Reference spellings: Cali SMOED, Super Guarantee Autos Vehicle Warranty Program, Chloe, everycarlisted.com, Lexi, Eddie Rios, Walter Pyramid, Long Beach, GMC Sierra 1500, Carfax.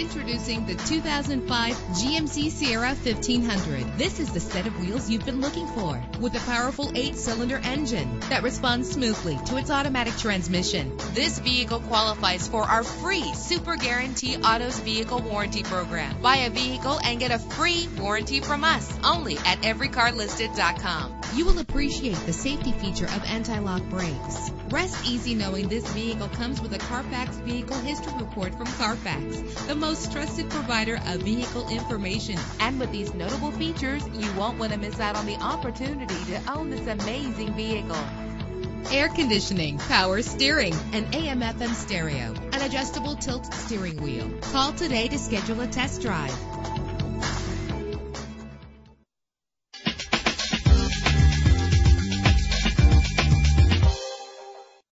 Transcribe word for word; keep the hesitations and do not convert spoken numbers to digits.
Introducing the two thousand five G M C Sierra fifteen hundred. This is the set of wheels you've been looking for, with a powerful eight-cylinder engine that responds smoothly to its automatic transmission. This vehicle qualifies for our free Super Guarantee Autos Vehicle Warranty Program. Buy a vehicle and get a free warranty from us, only at every car listed dot com. You will appreciate the safety feature of anti-lock brakes. Rest easy knowing this vehicle comes with a Carfax Vehicle History Report from Carfax, the most trusted provider of vehicle information. And with these notable features, you won't want to miss out on the opportunity to own this amazing vehicle. Air conditioning, power steering, an A M F M stereo, an adjustable tilt steering wheel. Call today to schedule a test drive.